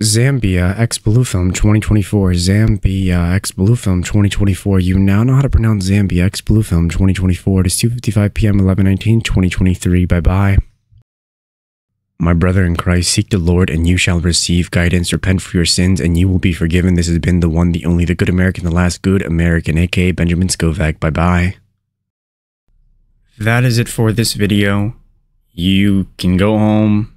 Zambia x Blue Film 2024. Zambia x Blue Film 2024. You now know how to pronounce Zambia x Blue Film 2024. It is 2:55 p.m. 11/19/2023. Bye-bye. My brother in Christ, seek the Lord and you shall receive guidance. Repent for your sins and you will be forgiven. This has been the one, the only, the good American, the last good American, aka Benjamin Scovach. Bye-bye. That is it for this video. You can go home.